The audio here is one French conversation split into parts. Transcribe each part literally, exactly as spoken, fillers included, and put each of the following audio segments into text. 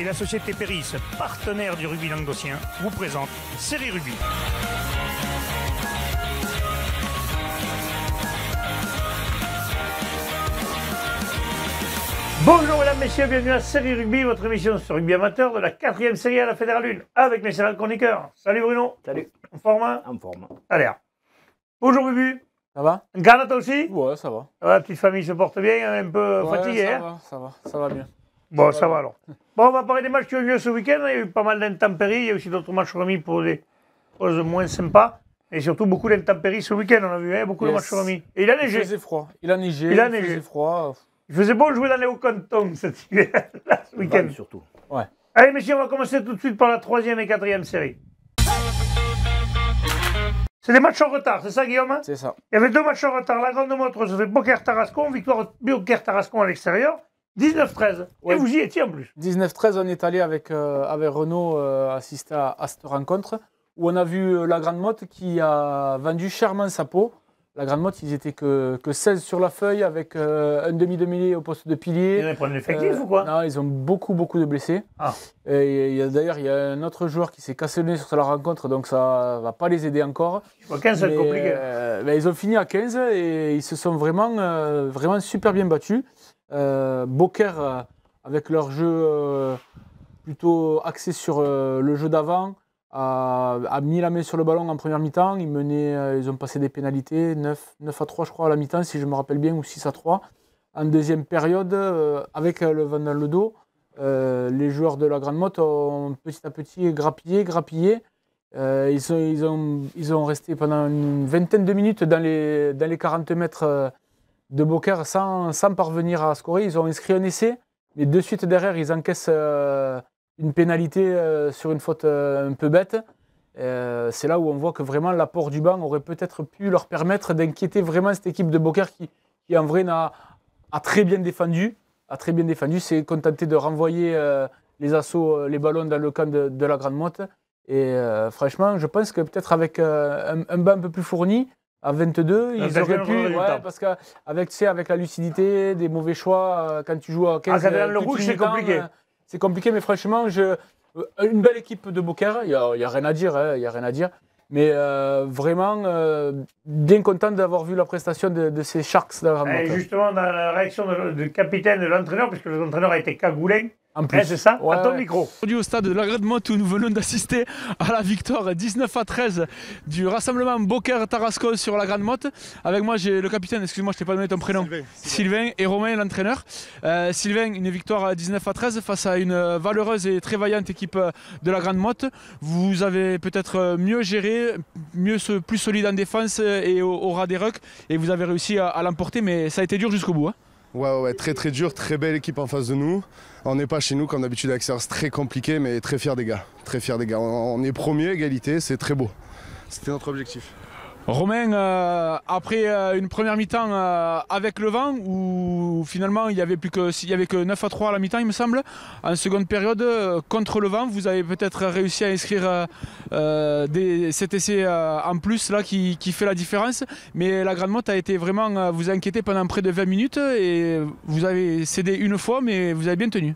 et la société Périsse, partenaire du rugby languedocien, vous présente Série Rugby. Bonjour mesdames, messieurs, bienvenue à Série Rugby, votre émission sur rugby amateur de la quatrième série à la Fédérale une, avec mes chers chroniqueurs. Salut Bruno. Salut. En forme? En forme. Allez. Bonjour Bubu. Ça va? Garnata aussi? Ouais, ça va. La petite famille se porte bien, un peu ouais, fatiguée. Ça, hein va, ça va, ça va bien. Bon, ça, ça va, va alors. Bon, on va parler des matchs qui ont eu lieu ce week-end. Il y a eu pas mal d'intempéries, il y a eu aussi d'autres matchs remis pour des choses moins sympas. Et surtout beaucoup d'intempéries ce week-end, on a vu, hein, beaucoup yes. de matchs remis. Et il a neigé. Il faisait froid. Il a neigé. Il a neigé. Il faisait froid. Il faisait beau jouer dans les Hauts-Cantons cet hiver, ce week-end surtout. Ouais. Allez messieurs, on va commencer tout de suite par la troisième et quatrième série. C'est des matchs en retard, c'est ça Guillaume? C'est ça. Il y avait deux matchs en retard. La Grande Motte recevait Beaucaire Tarascon, victoire Beaucaire Tarascon à l'extérieur, dix-neuf treize. Ouais. Et vous y étiez en plus. dix-neuf treize, on est allé avec, euh, avec Renaud euh, assister à, à cette rencontre, où on a vu la Grande Motte qui a vendu chèrement sa peau. La Grande Motte, ils n'étaient que, que seize sur la feuille avec euh, un demi-demi au poste de pilier. Ils répondent l'effectif euh, ou quoi? Non, ils ont beaucoup, beaucoup de blessés. Ah. D'ailleurs, il y a un autre joueur qui s'est cassé le nez sur la rencontre, donc ça ne va pas les aider encore. quinze, c'est compliqué. Euh, ben, ils ont fini à quinze et ils se sont vraiment, euh, vraiment super bien battus. Euh, Boker, euh, avec leur jeu euh, plutôt axé sur euh, le jeu d'avant, a mis la main sur le ballon en première mi-temps. Ils menaient, ils ont passé des pénalités, neuf à trois je crois à la mi-temps si je me rappelle bien, ou six à trois. En deuxième période, euh, avec le vent dans le dos, euh, les joueurs de la Grande Motte ont petit à petit grappillé, grappillé. Euh, ils, sont, ils, ont, ils ont resté pendant une vingtaine de minutes dans les, dans les quarante mètres de Beaucaire sans, sans parvenir à scorer. Ils ont inscrit un essai, mais de suite derrière, ils encaissent... Euh, une pénalité euh, sur une faute euh, un peu bête. Euh, c'est là où on voit que vraiment l'apport du banc aurait peut-être pu leur permettre d'inquiéter vraiment cette équipe de Beaucaire qui, qui en vrai a, a très bien défendu. A très bien défendu, s'est contenté de renvoyer euh, les assauts, les ballons dans le camp de, de la Grande Motte. Et euh, franchement, je pense que peut-être avec euh, un, un banc un peu plus fourni, à vingt-deux, ils auraient pu, ouais, parce qu'avec tu sais, avec la lucidité, des mauvais choix, euh, quand tu joues à quinze... Ah, quand euh, le rouge, c'est compliqué. Euh, C'est compliqué, mais franchement, je... une belle équipe de Beaucaire, il n'y a, y a rien à dire, hein, y a rien à dire. Mais euh, vraiment, euh, bien content d'avoir vu la prestation de, de ces Sharks. Dans la Et justement, dans la réaction du capitaine de l'entraîneur, puisque l'entraîneur a été cagoulin, en plus, hein, c'est ça, ouais, à ton ouais. micro. Aujourd'hui au stade de la Grande Motte où nous venons d'assister à la victoire dix-neuf à treize du rassemblement Beaucaire Tarascon sur la Grande Motte. Avec moi j'ai le capitaine, excuse-moi je t'ai pas donné ton prénom, Sylvain, Sylvain. Sylvain et Romain l'entraîneur. Euh, Sylvain, une victoire à dix-neuf à treize face à une valeureuse et très vaillante équipe de la Grande Motte. Vous avez peut-être mieux géré, mieux, plus solide en défense et au, au ras des rucks et vous avez réussi à, à l'emporter, mais ça a été dur jusqu'au bout. Hein. Ouais, ouais, très très dur, très belle équipe en face de nous. On n'est pas chez nous comme d'habitude avec Sers, très compliqué mais très fiers des gars. Très fiers des gars. On est premier, égalité, c'est très beau. C'était notre objectif. Romain, euh, après euh, une première mi-temps euh, avec le vent, où finalement il n'y avait plus que, il y avait que neuf à trois à la mi-temps il me semble, en seconde période, euh, contre le vent, vous avez peut-être réussi à inscrire euh, euh, des, cet essai euh, en plus là, qui, qui fait la différence, mais la Grande Motte a été vraiment, euh, vous inquiéter pendant près de vingt minutes, et vous avez cédé une fois, mais vous avez bien tenu.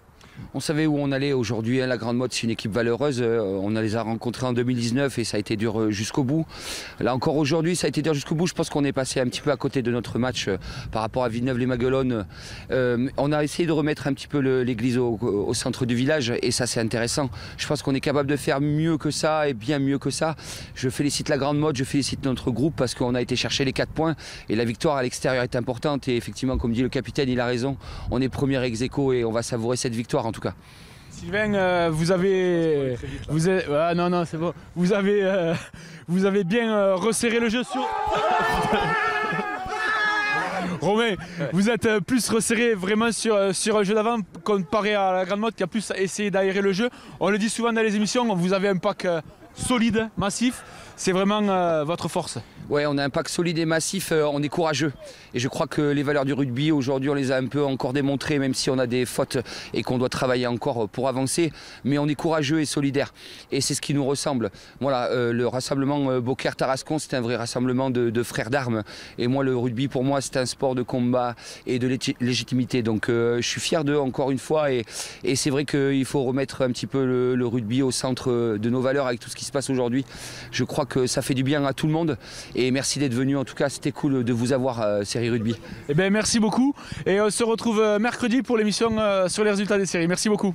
On savait où on allait aujourd'hui, hein, la Grande Motte c'est une équipe valeureuse, euh, on les a rencontrés en deux mille dix-neuf et ça a été dur jusqu'au bout. Là encore aujourd'hui ça a été dur jusqu'au bout, je pense qu'on est passé un petit peu à côté de notre match euh, par rapport à Villeneuve-les-Maguelones. Euh, on a essayé de remettre un petit peu l'église au, au centre du village et ça c'est intéressant. Je pense qu'on est capable de faire mieux que ça et bien mieux que ça. Je félicite la Grande Motte, je félicite notre groupe parce qu'on a été chercher les quatre points et la victoire à l'extérieur est importante et effectivement comme dit le capitaine il a raison, on est premier ex aequo et on va savourer cette victoire. En tout cas. Sylvain, euh, vous avez, vite, vous avez, ah, non non c'est bon, vous avez, euh, vous avez bien euh, resserré le jeu sur. Romain, ouais. Vous êtes plus resserré vraiment sur, sur un jeu d'avant comparé à la Grande Motte qui a plus essayé d'aérer le jeu. On le dit souvent dans les émissions, vous avez un pack euh, solide, massif. C'est vraiment euh, votre force. ouais, on a un pack solide et massif, euh, on est courageux. Et je crois que les valeurs du rugby, aujourd'hui, on les a un peu encore démontrées, même si on a des fautes et qu'on doit travailler encore pour avancer. Mais on est courageux et solidaire. Et c'est ce qui nous ressemble. Voilà, euh, le rassemblement euh, Beaucaire Tarascon, c'est un vrai rassemblement de, de frères d'armes. Et moi, le rugby, pour moi, c'est un sport de combat et de légitimité. Donc, euh, je suis fier d'eux, encore une fois. Et, et c'est vrai qu'il faut remettre un petit peu le, le rugby au centre de nos valeurs avec tout ce qui se passe aujourd'hui. Je crois que ça fait du bien à tout le monde. Et merci d'être venu. En tout cas, c'était cool de vous avoir, euh, Série Rugby. Eh bien, merci beaucoup. Et on se retrouve mercredi pour l'émission euh, sur les résultats des séries. Merci beaucoup.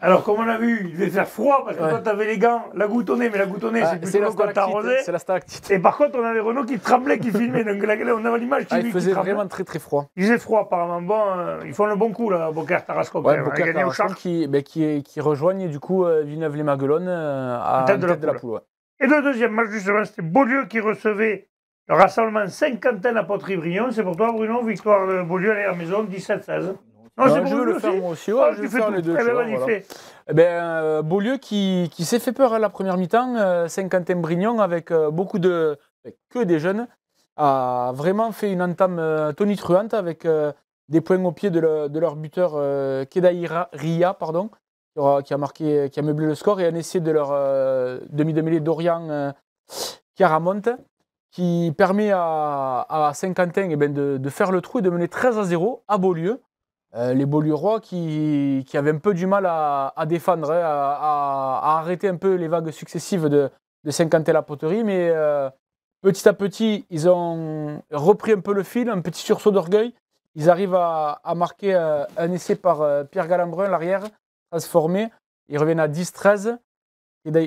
Alors, comme on a vu, il devait faire froid parce que ouais. Toi, tu avais les gants, la goutonnée, mais la goutonnée, ah, c'est plutôt long quand t'as arrosé. C'est la stalactite. Et par contre, on avait Renaud qui tremblait, qui filmait. Donc, là, on avait l'image qui ah, il faisait qui vraiment très, très froid. Il faisait froid, apparemment. Bon, euh, ils font le bon coup, là, Beaucaire Tarascon. Ouais, Beaucaire Tarascon qui, bah, qui, qui rejoignent, du coup, Villeneuve-les-Maguelones euh, à tête de la, de la poule. Ouais. Et le deuxième match, justement, c'était Beaulieu qui recevait le rassemblement cinquantaine à Potery-Brion. C'est pour toi, Bruno, victoire de Beaulieu à la maison, dix-sept seize. Non, non, je veux le faire moi aussi, ouais, ah, je vais faire tout. Les deux. Eh ben, vois, voilà. eh ben, euh, Beaulieu qui, qui s'est fait peur à la première mi-temps, euh, Saint-Quentin-Brignon avec euh, beaucoup de... Avec que des jeunes, a vraiment fait une entame euh, tonitruante avec euh, des points au pied de, le, de leur buteur euh, Kedaira Ria, pardon, qui a, marqué, qui a meublé le score, et un essai de leur euh, demi-de-mêlée Dorian euh, Caramonte, qui permet à, à Saint-Quentin eh ben, de, de faire le trou et de mener treize à zéro à Beaulieu. Euh, les Beaulieurois qui, qui avaient un peu du mal à, à défendre, hein, à, à, à arrêter un peu les vagues successives de, de Saint-Quentin-la-Poterie, mais euh, petit à petit, ils ont repris un peu le fil, un petit sursaut d'orgueil. Ils arrivent à, à marquer euh, un essai par euh, Pierre Galambrun, l'arrière, transformé. Ils reviennent à dix treize.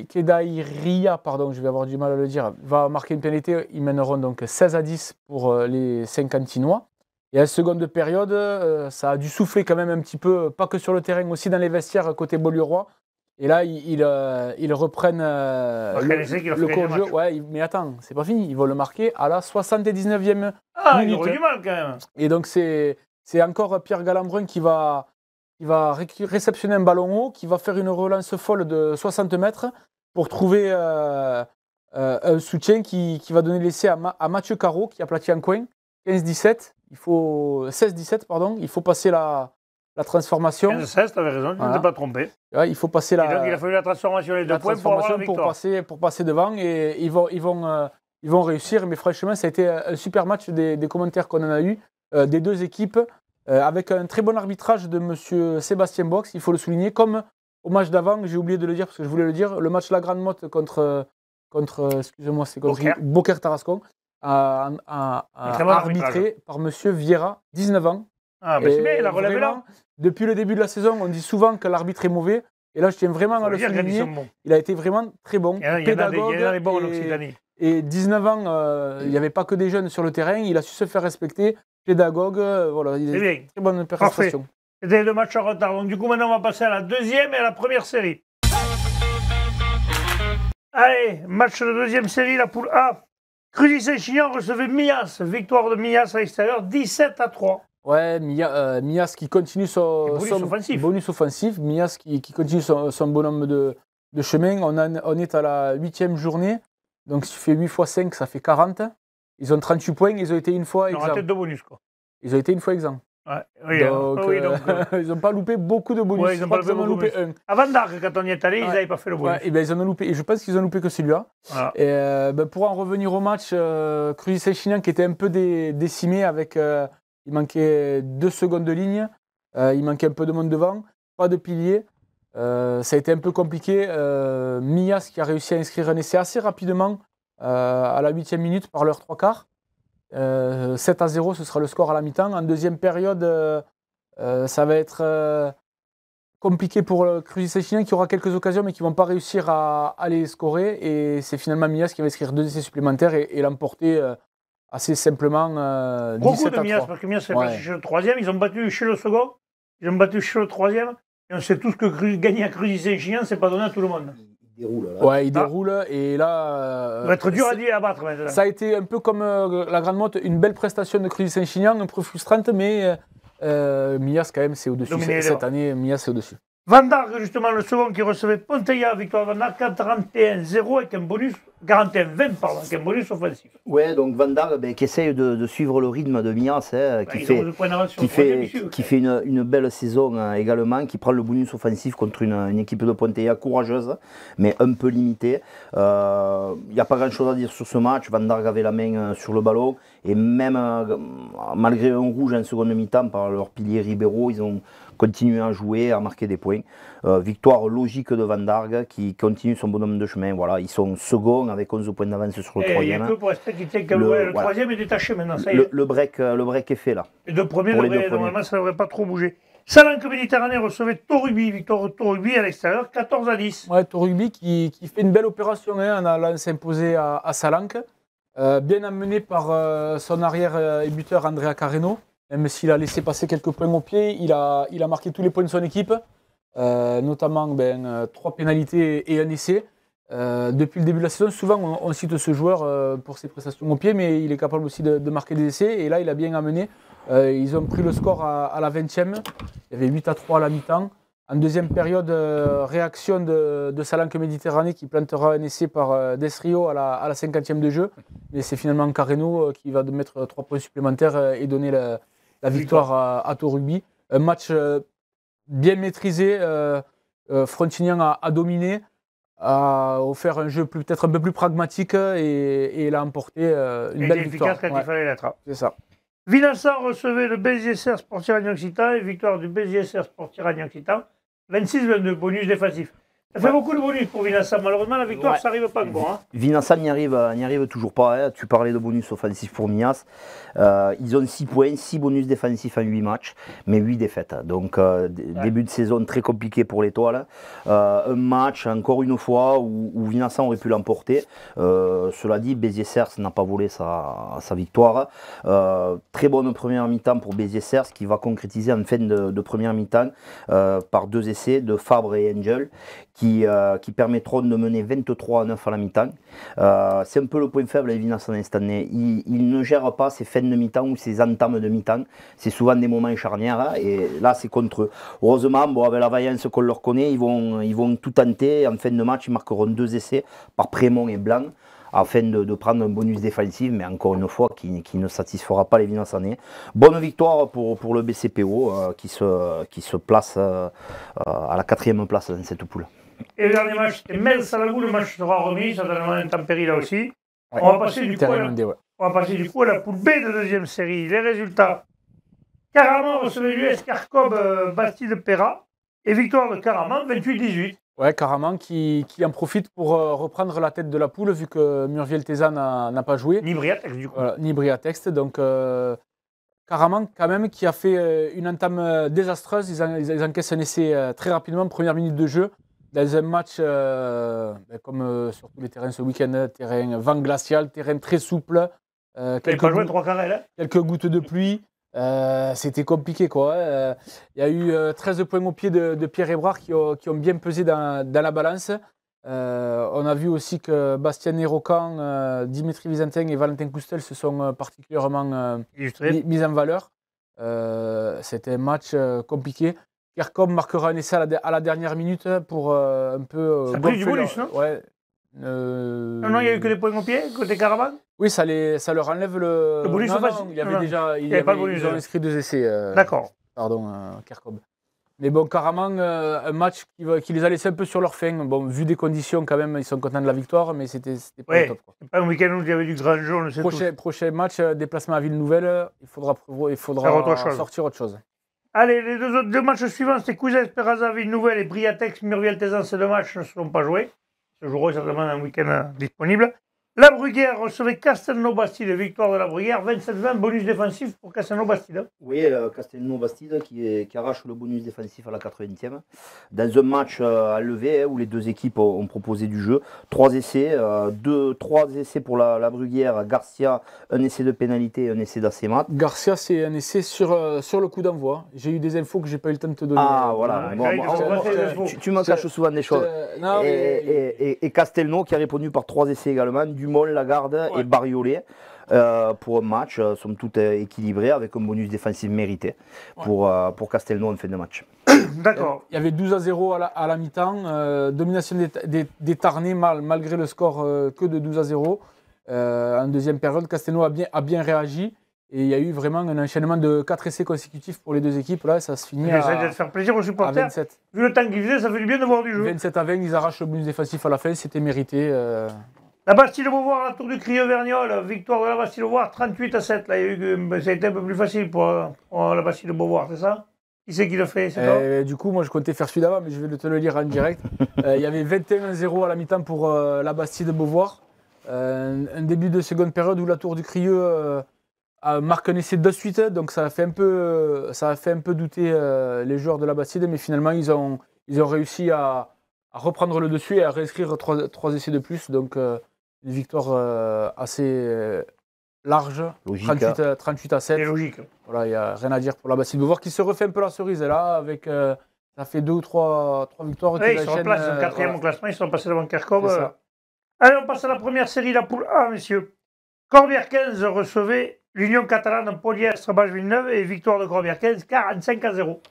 Kedairia, pardon, je vais avoir du mal à le dire, va marquer une pénalité. Ils mèneront donc seize à dix pour euh, les Saint-Quentinois. Et à la seconde période, euh, ça a dû souffler quand même un petit peu, pas que sur le terrain, aussi dans les vestiaires côté Beaulieu-Roi. Et là, ils, ils, euh, ils reprennent euh, le, le cours de jeu. Ouais, mais attends, c'est pas fini. Ils vont le marquer à la soixante-dix-neuvième ah, minute. Ah, il y a du mal quand même. Et donc, c'est encore Pierre Galambrun qui va, qui va ré réceptionner un ballon haut, qui va faire une relance folle de soixante mètres pour trouver euh, euh, un soutien qui, qui va donner l'essai à, Ma à Mathieu Carreau, qui aplatit un coin, quinze dix-sept. Il faut seize dix-sept, pardon. Il faut passer la, la transformation. quinze seize, tu avais raison, tu ne t'es pas trompé. Ouais, il faut passer la. Et donc, il a fallu la transformation, les deux points pour avoir la victoire. Pour passer, pour passer devant et ils vont, ils vont, euh, ils vont réussir. Mais franchement, ça a été un super match des, des commentaires qu'on en a eu euh, des deux équipes euh, avec un très bon arbitrage de monsieur Sébastien Box. Il faut le souligner. Comme au match d'avant, j'ai oublié de le dire parce que je voulais le dire. Le match La Grande Motte contre contre, excusez-moi, c'est contre Beaucaire Tarascon. À, à, à arbitré par monsieur Vieira, dix-neuf ans. Ah, mais c'est bien, il a relevé là. Depuis le début de la saison, on dit souvent que l'arbitre est mauvais. Et là, je tiens vraiment à le souligner. Il a été vraiment très bon. Il y en a, pédagogue il y en a des bons en Occitanie. Et dix-neuf ans, euh, il n'y avait pas que des jeunes sur le terrain. Il a su se faire respecter. Pédagogue, euh, voilà. Il a bien. Très bonne prestation. C'était deux matchs en retard. Donc, du coup, maintenant, on va passer à la deuxième et à la première série. Allez, match de deuxième série, la poule A. Cruzy-Saint-Chinian recevait Mias, victoire de Mias à l'extérieur, dix-sept à trois. Ouais, Mia, euh, Mias qui continue son bonus, son offensif. bonus offensif, Mias qui, qui continue son, son bonhomme de, de chemin. On, a, on est à la huitième journée, donc si tu fais huit fois cinq, ça fait quarante. Ils ont trente-huit points, ils ont été une fois exempts. Ils ont deux bonus, quoi. Ils ont été une fois exempts. Ouais, oui, donc, euh, oui, donc, euh, ils n'ont pas loupé beaucoup de bonus. Ouais, ils n'ont pas, pas loupé, loupé un. À Vendargues, quand on y est allé, ouais. Ils n'avaient pas fait le bonus. Ouais, et ben, ils en ont loupé. Et je pense qu'ils n'ont loupé que celui-là. Voilà. Et euh, ben, pour en revenir au match, euh, Cruzy-Saint-Chinian qui était un peu dé décimé avec. Euh, il manquait deux secondes de ligne. Euh, il manquait un peu de monde devant. Pas de pilier. Euh, ça a été un peu compliqué. Euh, Mias qui a réussi à inscrire un essai assez rapidement euh, à la huitième minute par leur trois quarts. Euh, sept à zéro, ce sera le score à la mi-temps. En deuxième période, euh, euh, ça va être euh, compliqué pour le Cruzy-Saint-Chinian qui aura quelques occasions mais qui ne vont pas réussir à, à les scorer. Et c'est finalement Mias qui va inscrire deux essais supplémentaires et, et l'emporter euh, assez simplement. Euh, Beaucoup de Mias, parce que Mias s'est passé chez le troisième. Ils ont battu chez le second, ils ont battu chez le troisième. Et on sait tous que gagner à Cruzy-Saint-Chinian, c'est pas donné à tout le monde. Il déroule. Là. Ouais, il ah. déroule et là. Ça va être dur à dire à battre maintenant. Ça a été un peu comme euh, la Grande Motte, une belle prestation de Cruzy-Saint-Chinian, un peu frustrante, mais euh, Mias, quand même, c'est au-dessus. Cette année, Mias, c'est au-dessus. Vendargues, justement, le second qui recevait Ponteilla, victoire Vendargues, quatre à trente et un zéro, avec un bonus quarante et un vingt, pardon, qui est un bonus offensif. Oui, donc Vendargues ben, qui essaye de, de suivre le rythme de Mias, hein, qui, ben, fait, qui, fait, qui fait une, une belle saison hein, également, qui prend le bonus offensif contre une, une équipe de Ponteilla courageuse, mais un peu limitée. Il euh, n'y a pas grand-chose à dire sur ce match. Vendargues avait la main sur le ballon, et même euh, malgré un rouge en seconde mi-temps par leur pilier Ribeiro, ils ont continuer à jouer, à marquer des points. Euh, victoire logique de Vendargues qui continue son bonhomme de chemin. Voilà, ils sont seconds avec onze points d'avance sur le troisième. Le troisième est détaché maintenant. Ça y est. Le, le, break, le break est fait là. Et de premier, le break, normalement, ça ne devrait pas trop bouger. Salanque Méditerranée recevait Torubi, victoire Torubi à l'extérieur, quatorze à dix. Ouais, Torubi qui, qui fait une belle opération, hein, on a lancé imposé à, à Salanque. Euh, bien emmené par euh, son arrière et buteur Andrea Carreno. Même s'il a laissé passer quelques points au pied, il a, il a marqué tous les points de son équipe, euh, notamment ben, trois pénalités et un essai. Euh, depuis le début de la saison, souvent on, on cite ce joueur euh, pour ses prestations au pied, mais il est capable aussi de, de marquer des essais. Et là, il a bien amené. Euh, ils ont pris le score à, à la vingtième. Il y avait huit à trois à la mi-temps. En deuxième période, euh, réaction de, de Salanque Méditerranée qui plantera un essai par euh, Desrio à la, à la cinquantième de jeu. Mais c'est finalement Carreno euh, qui va mettre trois points supplémentaires euh, et donner la, la victoire à, à Torubi. Un match euh, bien maîtrisé. Euh, euh, Frontignan a, a dominé, a offert un jeu peut-être un peu plus pragmatique et, et il a emporté euh, une et belle victoire. Efficace quand ouais. il fallait l'attraper. C'est ça. Vinassa recevait le Béziers-Sers Sportirani-Occitan et victoire du Béziers-Sers Sportirani-Occitan. vingt-six vingt-deux, bonus défensif. Ça fait ouais. beaucoup de bonus pour Vinassa. Malheureusement, la victoire, ouais. ça n'arrive pas de bon. Hein. Vinassa n'y arrive, arrive toujours pas. Hein. Tu parlais de bonus offensif pour Mias. Euh, ils ont six points, six bonus défensifs en huit matchs, mais huit défaites. Donc, euh, ouais. début de saison très compliqué pour l'étoile. Euh, un match, encore une fois, où, où Vinassa aurait pu l'emporter. Euh, cela dit, Béziers-Sers n'a pas volé sa, sa victoire. Euh, très bonne première mi-temps pour Béziers-Sers, qui va concrétiser en fin de, de première mi-temps euh, par deux essais de Fabre et Angel, qui Qui, euh, qui permettront de mener vingt-trois à neuf à la mi-temps. Euh, c'est un peu le point faible à Vinassa en cette année. Il, il ne gère pas ses fins de mi-temps ou ses entames de mi-temps. C'est souvent des moments charnières hein, et là c'est contre eux. Heureusement, bon, avec la vaillance qu'on leur connaît, ils vont, ils vont tout tenter. En fin de match, ils marqueront deux essais par Prémont et Blanc, afin de, de prendre un bonus défensif, mais encore une fois, qui, qui ne satisfera pas les Vinassanais. Bonne victoire pour, pour le B C P O, euh, qui, se, qui se place euh, à la quatrième place dans cette poule. Et le dernier match, c'était Metz-Salagou, le match sera remis, ça donne une intempérie là aussi. Ouais, on, va passer du coup à la, on va passer du coup à la poule B de deuxième série. Les résultats, Caraman recevait l'U S Kerkhove Bastille de Péra et victoire de Caraman vingt-huit à dix-huit. Ouais, Caraman qui, qui en profite pour euh, reprendre la tête de la poule vu que Murviel-Thézan n'a pas joué. Ni Briatexte du coup. Voilà, ni Briatexte, donc euh, Caraman quand même qui a fait euh, une entame euh, désastreuse. Ils, en, ils, ils encaissent un essai euh, très rapidement, première minute de jeu. Dans un match, euh, comme euh, sur tous les terrains ce week-end, terrain vent glacial, terrain très souple, euh, quelques, go trois carrés, là. quelques gouttes de pluie, euh, c'était compliqué. Il euh, y a eu euh, treize points au pied de, de Pierre Hébrard qui, qui ont bien pesé dans, dans la balance. Euh, on a vu aussi que Bastien Hérocan, euh, Dimitri Vizentin et Valentin Coustel se sont particulièrement euh, mis, mis en valeur. Euh, c'était un match euh, compliqué. Kerkhove marquera un essai à la, à la dernière minute pour euh, un peu... Euh, ça a pris du bonus, non ouais, euh... Non, non, il n'y a eu que des points au pied, côté Caraman. Oui, ça, les, ça leur enlève le... Le bonus, non, non, non, il y avait non, déjà... Il y avait, pas de bonus, ils ont inscrit deux essais. Euh, D'accord. Pardon, euh, Kerkhove. Mais bon, Caraman, euh, un match qui, qui les a laissés un peu sur leur fin. Bon, vu des conditions, quand même, ils sont contents de la victoire, mais c'était pas ouais, le top. Quoi. Pas un week-end où il y avait du grand jour, je sais prochain, tout. Prochain match, déplacement à Ville Nouvelle, il faudra, il faudra autre sortir autre chose. Allez, les deux autres deux matchs suivants, c'était Cruzy-Saint-Chinian, Ville Nouvelle et Briatexte, Murviel-Thézan. Ces deux matchs ne seront pas joués. Ce jour-là, certainement un week-end disponible. La Bruguière recevait Castelnau-Bastide, victoire de la Bruguière, vingt-sept vingt, bonus défensif pour Castelnau-Bastide. Oui, Castelnau-Bastide qui, qui arrache le bonus défensif à la quatre-vingtième. Dans un match à lever où les deux équipes ont proposé du jeu, trois essais, deux, trois essais pour la, la Bruguière, Garcia, un essai de pénalité et un essai d'assémat. Garcia, c'est un essai sur, sur le coup d'envoi. J'ai eu des infos que j'ai pas eu le temps de te donner. Ah voilà, bon, bon, bon, bon, tu, tu m'en caches souvent des choses. Non, et, et, et, et Castelnau qui a répondu par trois essais également, du Dumont, Lagarde ouais. et Bariolet euh, pour un match, euh, somme toute euh, équilibré, avec un bonus défensif mérité pour, ouais. euh, pour Castelnau en fin de match. D'accord. Il y avait douze à zéro à la, à la mi-temps. Euh, domination des, des, des Tarnais mal, malgré le score euh, que de douze à zéro. Euh, en deuxième période, Castelnau a bien, a bien réagi. Et il y a eu vraiment un enchaînement de quatre essais consécutifs pour les deux équipes. Là, ça se finit à, ça de faire plaisir aux supporters. Vu le temps qu'ils faisaient, ça fait du bien de voir du jeu. vingt-sept à vingt, ils arrachent le bonus défensif à la fin. C'était mérité. Euh... La Bastille de Beauvoir, la tour du Crieux-Vergnol. Victoire de la Bastille de Beauvoir, trente-huit à sept. Là, il y a eu, ça a été un peu plus facile pour, pour la Bastille de Beauvoir, c'est ça? Qui c'est qui l'a fait, euh, Du coup, moi, je comptais faire celui d'avant, mais je vais te le lire en direct. Il euh, y avait vingt et un à zéro à la mi-temps pour euh, la Bastille de Beauvoir. Euh, un début de seconde période où la tour du Crieux... Euh, marque un essai de suite, donc ça a fait un peu, ça a fait un peu douter euh, les joueurs de la Bastide, mais finalement ils ont, ils ont réussi à, à reprendre le dessus et à réécrire trois, trois essais de plus, donc euh, une victoire euh, assez large, trente-huit à sept. C'est logique. Voilà, il n'y a rien à dire pour la Bastide de Beauvoir qui se refait un peu la cerise là, avec euh, ça fait deux ou trois, trois victoires. Ouais, ils sont en place, euh, quatrième voilà. Au classement, ils sont passés devant Kerkhove. Allez, on passe à la première série, la poule A, messieurs. Corbières quinze recevait l'Union catalane, Pollières-Bages-Villeneuve et victoire de Corbières quinze, quarante-cinq à zéro.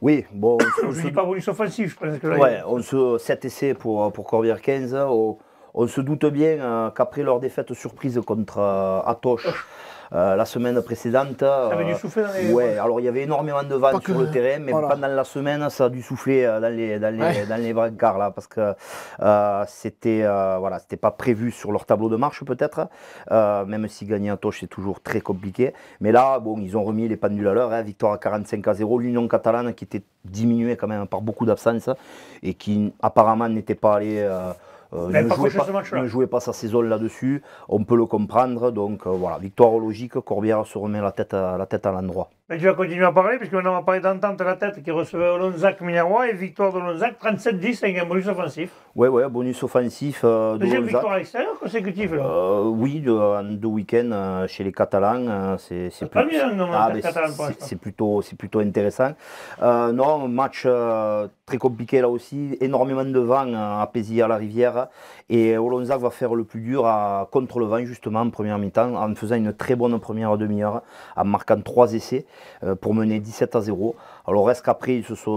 Oui, bon. On se... Je ne dis pas bonus offensif, je pense que là. Ouais, on se sept essais pour, pour Corbières quinze. On, on se doute bien euh, qu'après leur défaite surprise contre euh, Atoche euh, la semaine précédente. Ça avait euh, dû souffler dans les. Ouais, alors il y avait énormément de vent sur que... le terrain, mais voilà. Pendant la semaine, ça a dû souffler euh, dans les, dans les, ouais. dans les brancards, là, parce que euh, c'était euh, voilà, c'était pas prévu sur leur tableau de marche, peut-être. Euh, même si gagner à Toche, c'est toujours très compliqué. Mais là, bon, ils ont remis les pendules à l'heure, hein, victoire à quarante-cinq à zéro. L'Union catalane qui était diminuée quand même par beaucoup d'absences et qui apparemment n'était pas allée. Euh, Euh, ne, jouait pas, ne jouait pas sa saison là-dessus, on peut le comprendre, donc euh, voilà, victoire logique, Corbières se remet la tête à, la tête à l'endroit. Mais tu vas continuer à parler, puisque maintenant on va parler d'entente à la tête qui recevait Olonzac-Mignarois et victoire de Olonzac, trente-sept à dix avec un bonus offensif. Oui, oui, bonus offensif euh, de Deuxième Olonzac. Victoire à l'extérieur consécutive là. Euh, Oui, de, en deux week-ends euh, chez les Catalans, euh, c'est plus... ah, ben, plutôt, plutôt intéressant. Euh, non, match euh, très compliqué là aussi, énormément de vent euh, à Pézille à la rivière et Olonzac va faire le plus dur à, contre le vent justement en première mi-temps en faisant une très bonne première demi-heure, en marquant trois essais. Pour mener dix-sept à zéro. Alors est-ce qu'après, sont...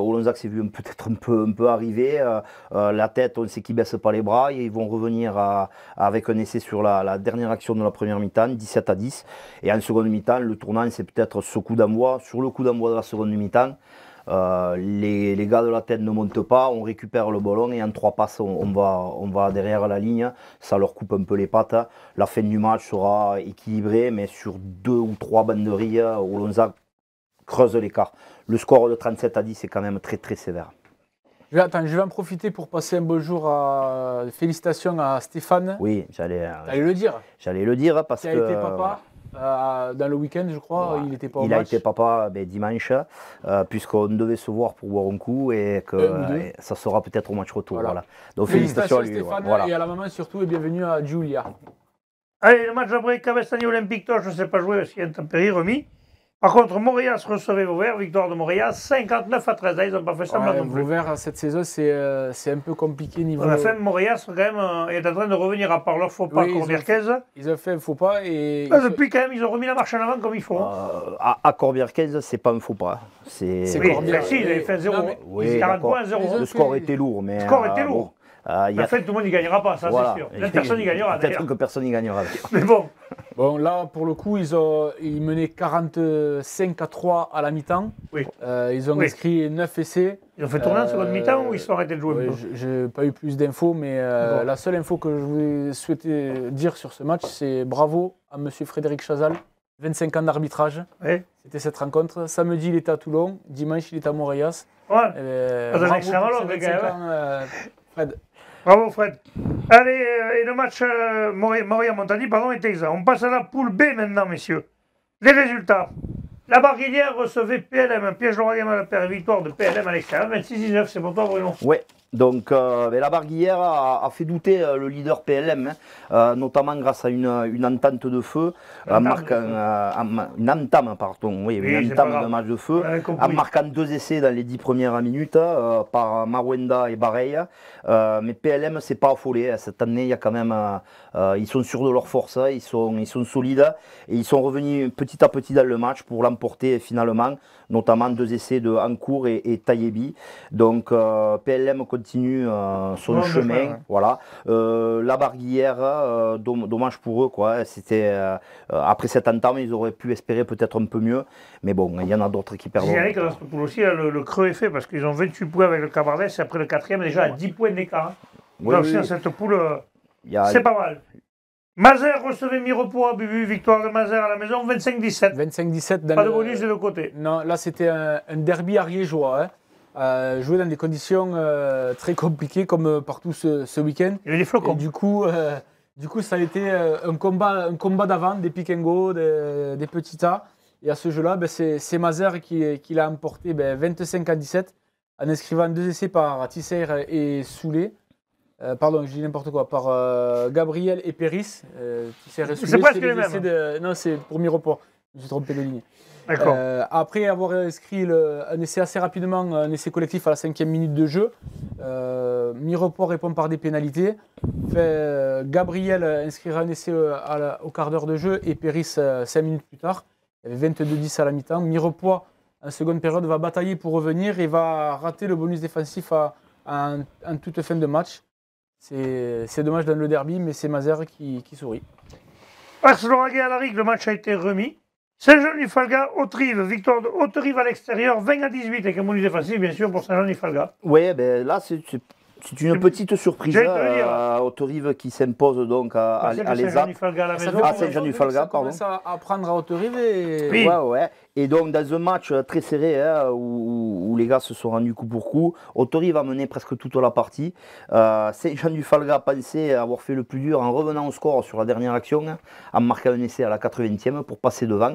Olonzac s'est vu peut-être un peu, un peu arriver, euh, la tête, on sait qu'ils ne baissent pas les bras, et ils vont revenir à, avec un essai sur la, la dernière action de la première mi-temps, dix-sept à dix. Et en seconde mi-temps, le tournant, c'est peut-être ce coup d'envoi, sur le coup d'envoi de la seconde mi-temps, Euh, les, les gars de la tête ne montent pas, on récupère le ballon et en trois passes on, on, va, on va derrière la ligne, ça leur coupe un peu les pattes. La fin du match sera équilibrée, mais sur deux ou trois banderies, Olonzac creuse l'écart. Le score de trente-sept à dix est quand même très très sévère. Attends, je vais en profiter pour passer un bonjour à félicitations à Stéphane. Oui, j'allais le dire. J'allais le dire parce que... Qui a été papa. Euh, dans le week-end, je crois, ouais. Il n'était pas au il match. Il a été papa ben, dimanche, euh, puisqu'on devait se voir pour boire un coup et que euh, et ça sera peut-être au match retour. Voilà. Voilà. Donc félicitations, félicitations à lui. Stéphane, voilà. Et à la maman surtout, et bienvenue à Julia. Allez, le match après, Cavestani Olympique Toche, je ne sais pas jouer parce qu'il y a une intempérie remis. Par contre, Moréas recevait Beauvert, victoire de Moréas, cinquanteneuf à treize. Ils n'ont pas fait ça ouais, non plus. Beauvert, cette saison, c'est euh, un peu compliqué niveau. À la fin, Moréas quand même, euh, est en train de revenir à part leur faux pas oui, Corbières quinze. Ils ont fait un faux pas et... Là, depuis, quand même, ils ont remis la marche en avant comme il faut. Euh, à, à Corbières quinze, c'est pas un faux pas. C'est oui, Corbières... si, ils avaient fait zéro. Non, mais... oui, quarante points à zéro. Le score était lourd, mais... Le score était lourd. Euh, en fait, tout le monde n'y gagnera pas, ça voilà. C'est sûr. Là, personne n'y gagnera. Peut-être que personne n'y gagnera. Mais bon. Bon, là, pour le coup, ils, ont, ils menaient quarante-cinq à trois à la mi-temps. Oui. Euh, ils ont oui. inscrit neuf essais. Ils ont fait tourner en euh, seconde mi-temps ou ils sont arrêtés de jouer? Oui, je n'ai pas eu plus d'infos, mais euh, bon. La seule info que je voulais souhaiter dire sur ce match, c'est bravo à M. Frédéric Chazal, vingt-cinq ans d'arbitrage. Oui. C'était cette rencontre. Samedi, il était à Toulon. Dimanche, il était à Moréas. Ouais. Euh, bravo pour ces vingt-cinq ans, euh, Fred. Bravo Fred. Allez, euh, et le match euh, Moréas-Montagny, pardon, est exact. On passe à la poule B maintenant, messieurs. Les résultats. La Bruguière recevait P L M, Piège-Lorient à la paire et victoire de P L M à l'extérieur, vingt-six à dix-neuf, c'est pour toi, Bruno. Oui, Donc euh, la Bruguière a, a fait douter le leader P L M, hein, euh, notamment grâce à une, une entente de feu, en marquant, euh, en, une entame, pardon, oui, oui, une entame de match de feu, en marquant deux essais dans les dix premières minutes euh, par Marwenda et Bareille. Euh, mais P L M s'est pas affolé, hein. Cette année il y a quand même, euh, ils sont sûrs de leur force, hein. ils, sont, ils sont solides et ils sont revenus petit à petit dans le match pour l'emporter finalement, notamment deux essais de Hancourt et, et Taïebi. Donc euh, P L M continue euh, son non, chemin, ouais. voilà. Euh, la Bruguière, euh, dom dommage pour eux, quoi. C'était euh, après cette entame, ils auraient pu espérer peut-être un peu mieux, mais bon, il y en a d'autres qui perdent. C'est vrai que aussi, là, le, le creux est fait parce qu'ils ont vingt-huit points avec le Cabardès, c'est après le quatrième déjà à dix points d'écart. Hein. Oui, oui. Cette poule, euh, a... c'est pas mal. Mazère recevait Mirepoix à Bubu, victoire de Mazère à la maison, vingt-cinq dix-sept. vingt-cinq dix-sept. Pas le... de bonus de l'autre côté. Non, là c'était un, un derby ariégeois. Hein. Euh, joué dans des conditions euh, très compliquées comme euh, partout ce, ce week-end. Il y avait des flocons. Et du coup, euh, du coup, ça a été euh, un combat, un combat d'avant, des pick and go, des, des petits A. Et à ce jeu-là, ben, c'est Mazère qui, qui l'a emporté ben, vingt-cinq à dix-sept en inscrivant deux essais par Tisser et Soulé. Euh, pardon, je dis n'importe quoi, par euh, Gabriel et Périsse. Euh, Tisser et Soulé, c'est presque les mêmes. De... Non, c'est pour Mirepoix. Je me suis trompé de ligne. Euh, après avoir inscrit le, un essai assez rapidement, un essai collectif à la cinquième minute de jeu, euh, Mirepoix répond par des pénalités. Fait, euh, Gabriel inscrira un essai à la, au quart d'heure de jeu et Périsse euh, cinq minutes plus tard. Il y avait vingt-deux dix à la mi-temps. Mirepoix, en seconde période, va batailler pour revenir et va rater le bonus défensif à, à, en, en toute fin de match. C'est dommage dans le derby, mais c'est Mazère qui, qui sourit. Arcelor-Aguet à la Rigue, le match a été remis. Saint-Jean-Nifalga, Haute-Rive, victoire de Haute-Rive à l'extérieur, vingt à dix-huit, avec un bonus défensif, bien sûr, pour Saint-Jean-Nifalga. Oui, ben là, c'est une petite surprise. Euh, Haute-Rive qui s'impose donc à, à, à les Saint-Jean Nifalga à la maison. Ah, Saint-Jean-Nifalga, pardon. Ça commence à prendre à Haute-Rive et... Oui. Ouais, ouais. Et donc, dans un match très serré, hein, où, où les gars se sont rendus coup pour coup, Haute-Rive a mené presque toute la partie. Euh, Saint-Jean-Nifalga pensait avoir fait le plus dur en revenant au score sur la dernière action, hein, en marquant un essai à la quatre-vingtième pour passer devant.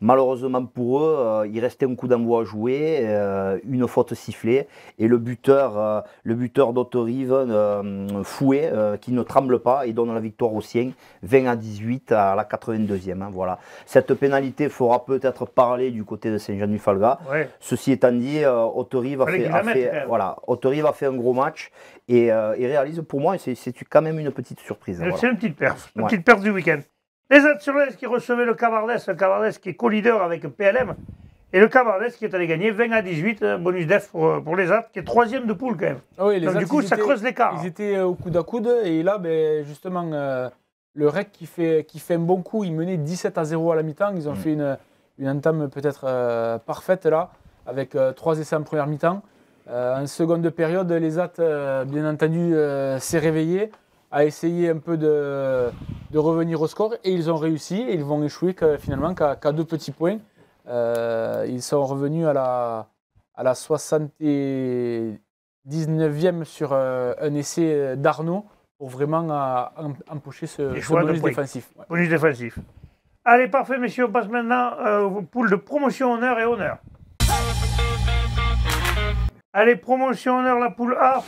Malheureusement pour eux, euh, il restait un coup d'envoi à jouer, euh, une faute sifflée, et le buteur, euh, le buteur d'Haute-Rive, euh, Fouet, euh, qui ne tremble pas et donne la victoire aux siens, vingt à dix-huit à la quatre-vingt-deuxième. Hein, voilà. Cette pénalité fera peut-être parler du côté de Saint-Jean-Nifalga. Ouais. Ceci étant dit, euh, Haute-Rive a, fait, a, fait, voilà, Haute-Rive a fait un gros match et, euh, et réalise pour moi, c'est quand même une petite surprise. C'est voilà. une petite perf, une ouais. petite perf du week-end. Les Azurès qui recevaient le Cabardès, le Cabardès qui est co-leader avec P L M et le Cabardès qui est allé gagner vingt à dix-huit, bonus def pour, pour les Azurès qui est troisième de poule quand même. Ah oui, les Donc, du coup, ça étaient, creuse l'écart. Ils étaient au coude à coude et là, ben, justement, euh, le R E C qui fait, qui fait un bon coup, il menait dix-sept à zéro à la mi-temps, ils ont mmh. fait une. Une entame peut-être euh, parfaite là, avec euh, trois essais en première mi-temps. Euh, en seconde période, les A T, euh, bien entendu, euh, s'est réveillé, a essayé un peu de, de revenir au score et ils ont réussi. Et ils vont échouer que, finalement qu'à qu'à deux petits points. Euh, ils sont revenus à la, à la soixante-dix-neuvième sur euh, un essai d'Arnaud pour vraiment à, à, empocher ce, ce bonus défensif. Ouais. Bonus défensif. Allez, parfait, messieurs, on passe maintenant euh, aux poules de promotion, honneur et honneur. Allez, promotion, honneur, la poule A.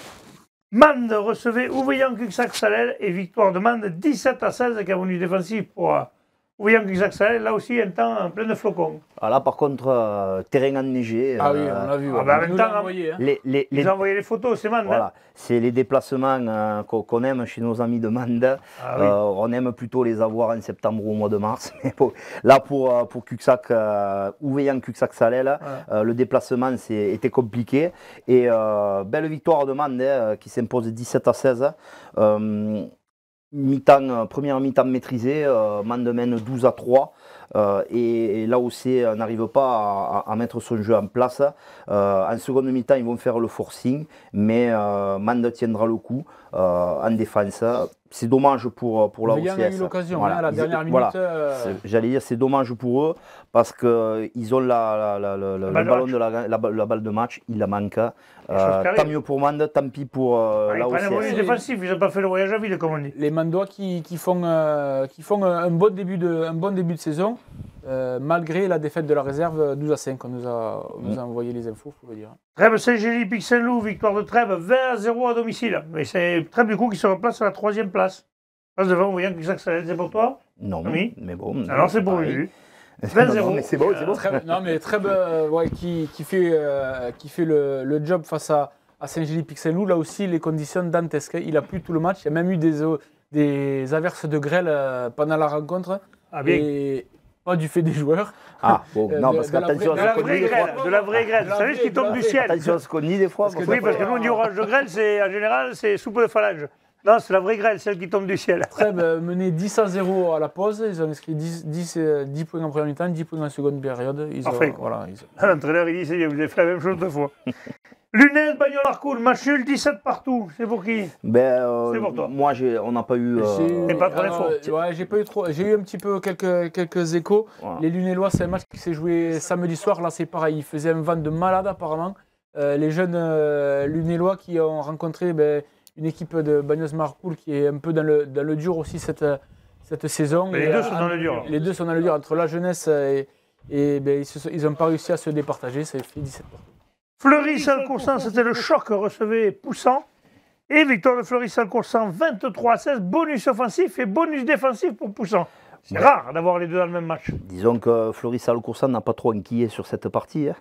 Mende recevait Ouveillan Cuxac Salel et victoire de Mende dix-sept à seize avec un bonus défensif pour euh, Ouveillan Cuxac Salel. Là aussi, un temps euh, plein de flocons. Ah, là, par contre, euh, terrain enneigé. Ah euh, oui, on l'a vu. Ah, bah, en même temps, hein, envoyé, hein. Les, les, les... ils ont envoyé les photos, c'est Mende. Voilà, hein. C'est les déplacements euh, qu'on aime chez nos amis de Mende. Ah, oui. euh, on aime plutôt les avoir en septembre ou au mois de mars. Mais bon, là, pour, euh, pour Cuxac, euh, Ouveillan Cuxac Salel, ouais. euh, le déplacement était compliqué. Et euh, belle victoire de Mende euh, qui s'impose dix-sept à seize. Euh, mi-temps, première mi-temps maîtrisée, euh, Mende mène douze à trois. Euh, et, et là aussi, on n'arrive pas à, à mettre son jeu en place. Euh, en seconde mi-temps, ils vont faire le forcing, mais euh, Mende tiendra le coup euh, en défense. C'est dommage pour, pour la O C S. Il y a eu l'occasion, voilà. à la dernière minute. Voilà. Euh... J'allais dire, c'est dommage pour eux, parce qu'ils ont la, la, la, la, le ballon de, de la, la, la balle de match, ils la manquent. Euh, tant mieux pour Mende, tant pis pour euh, ah, la O C S. Ils prennent le défensif, ils n'ont pas fait le voyage à vide, comme on dit. Les Mandois qui, qui font, euh, qui font un, bon début de, un bon début de saison. Euh, malgré la défaite de la réserve, douze à cinq, on nous a, on nous a envoyé les infos, faut le dire. Trèbes Saint-Gély-Pic-Saint-Loup, victoire de Trèbes, vingt à zéro à domicile. Mais c'est Trèbes, du coup, qui se replace à la troisième place. Passe devant, voyant que Jacques Salette, c'est pour toi? Non, oui. Mais bon. Alors c'est pour lui. vingt à zéro. C'est beau, c'est beau. Non, mais Trèbes euh, ouais, qui, qui fait, euh, qui fait le, le job face à, à Saint-Gély-Pic-Saint-Loup. Là aussi, les conditions dantesques. Il a plu tout le match. Il y a même eu des, des averses de grêle pendant la rencontre. Ah bien. Et, pas du fait des joueurs. Ah, bon, euh, non, parce qu'attention à ce qu'on dit des fois. De la vraie grêle, vous savez ce qui tombe du ciel. Attention à ce qu'on dit des fois. Oui, parce que nous, on dit orange de grêle, c'est en général, c'est soupe de phalange. Non, c'est la vraie grêle, celle qui tombe du ciel. Trèbes menait dix à zéro à la pause, ils ont inscrit dix points en première mi-temps, dix points en seconde période. Parfait. L'entraîneur, il dit, vous avez fait la même chose deux fois. Lunel, Bagnolarcourt, match nul, dix-sept partout. C'est pour qui? Ben, euh, c'est pour toi. Moi, on n'a pas eu. Euh... J'ai pas trop d'infos. Ouais, j'ai pas eu trop. J'ai eu un petit peu quelques, quelques échos. Voilà. Les Lunélois, c'est un match qui s'est joué samedi soir. Là, c'est pareil. Ils faisaient un vent de malade apparemment. Euh, les jeunes euh, Lunélois qui ont rencontré ben, une équipe de Bagnolarcourt qui est un peu dans le, dans le dur aussi cette, cette saison. Mais les et, deux sont en, dans le dur. Les deux sont dans le dur entre la jeunesse et, et ben, ils n'ont pas réussi à se départager. Ça fait dix-sept partout. Fleury-Salcoursan, c'était le choc que recevait Poussant. Et victoire de Fleury-Salcoursan, vingt-trois à seize, bonus offensif et bonus défensif pour Poussant. C'est ouais. rare d'avoir les deux dans le même match. Disons que Fleury-Salcoursan n'a pas trop inquiété sur cette partie, hein,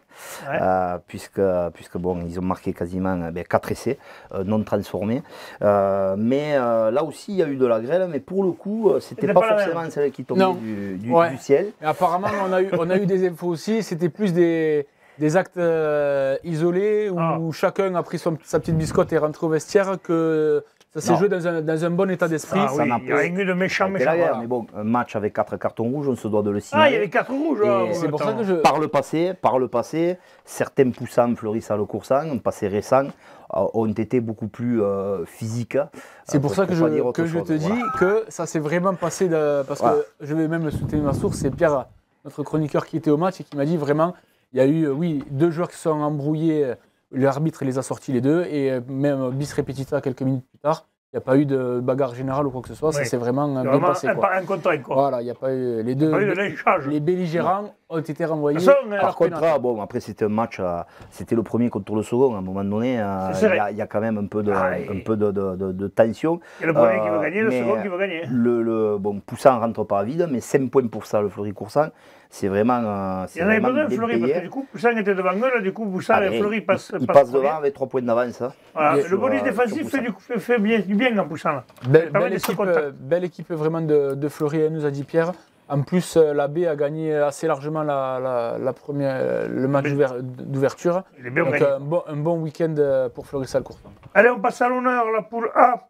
ouais. euh, puisque, puisque bon, ils ont marqué quasiment ben, quatre essais euh, non transformés. Euh, mais euh, là aussi, il y a eu de la grêle, mais pour le coup, c'était pas, pas forcément celle qui tombait du, du, ouais. du ciel. Et apparemment, on a eu, on a eu des infos aussi, c'était plus des... Des actes euh, isolés où ah. chacun a pris son, sa petite biscotte et rentré au vestiaire, que ça s'est joué dans un, dans un bon état d'esprit. Ah, ça oui. n'a pas eu de méchant, méchant. Voilà. Mais bon, un match avec quatre cartons rouges, on se doit de le signaler. Ah, il y avait quatre rouges. Oh, c'est pour ça que je... Par le passé, par le passé, certains poussants fleurissent à le coursant, un passé récent, ont été beaucoup plus euh, physiques. C'est pour ça que, je, que je te dis que ça s'est vraiment passé, de, parce voilà. que je vais même soutenir ma source, c'est Pierre, notre chroniqueur qui était au match et qui m'a dit vraiment. Il y a eu, oui, deux joueurs qui se sont embrouillés, l'arbitre les a sortis les deux, et même bis repetita quelques minutes plus tard, il n'y a pas eu de bagarre générale ou quoi que ce soit, oui. ça s'est vraiment bien vraiment passé. Un, quoi. Un contre un, quoi. Voilà, il n'y a pas eu les deux, pas eu de les belligérants non. ont été renvoyés. Ça, on par contre, ah, bon, après c'était un match, euh, c'était le premier contre le second, à un moment donné, euh, il y, y a quand même un peu de, ah, et... un peu de, de, de, de tension. Il y a le premier euh, qui veut gagner, le second qui veut gagner. Le, le, bon, Poussant ne rentre pas à vide, mais cinq points pour ça, le Fleury-Coursant. C'est vraiment. Euh, il y en avait besoin de Fleury, parce que du coup, Poussin était devant eux, là, du coup, Poussin ah, et Fleury passent. Ils passent passe devant avec trois points d'avance. Hein. Voilà. Le bonus euh, défensif fait, du coup, fait bien, du bien dans Poussin. Belle, belle, équipe, euh, belle équipe vraiment de, de Fleury, nous a dit Pierre. En plus, la B a gagné assez largement la, la, la première, le match d'ouverture. Donc, un bon, un bon week-end pour Fleury-Salcoursan. Allez, on passe à l'honneur, là, pour A.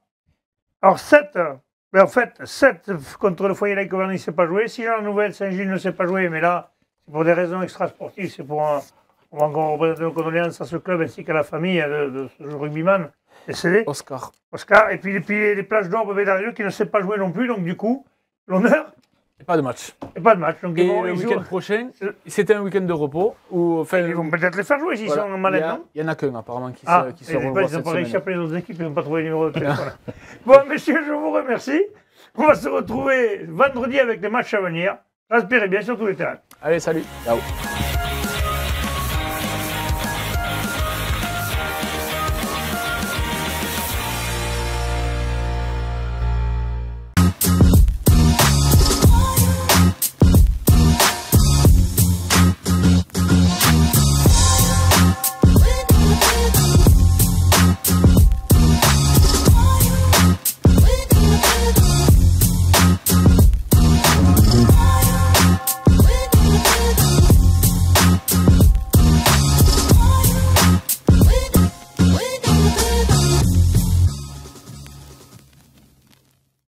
Alors, sept. Mais en fait, sept contre le foyer laïque Verny ne s'est pas joué. Si la nouvelle Saint-Gilles ne s'est pas joué, mais là, c'est pour des raisons extrasportives. C'est pour un, on va encore représenter nos condoléances à ce club ainsi qu'à la famille de, de ce rugbyman décédé. Oscar. Oscar. Et puis, et puis les plages d'Orbe Bédarieux qui ne s'est pas joué non plus. Donc, du coup, l'honneur. Et pas de match. Et pas de match. Donc, et bon, le week-end prochain, c'était un week-end de repos. Où, enfin, ils vont peut-être les faire jouer s'ils voilà. sont malades, non? Il n'y en a qu'un, apparemment, qui ah, se, qui se revoit pas, cette semaine. Ils n'ont pas réussi à appeler les autres équipes, ils n'ont pas trouvé le numéro de téléphone. Bon, messieurs, je vous remercie. On va se retrouver vendredi avec les matchs à venir. Respirez bien sur tous les terrains. Allez, salut. Ciao.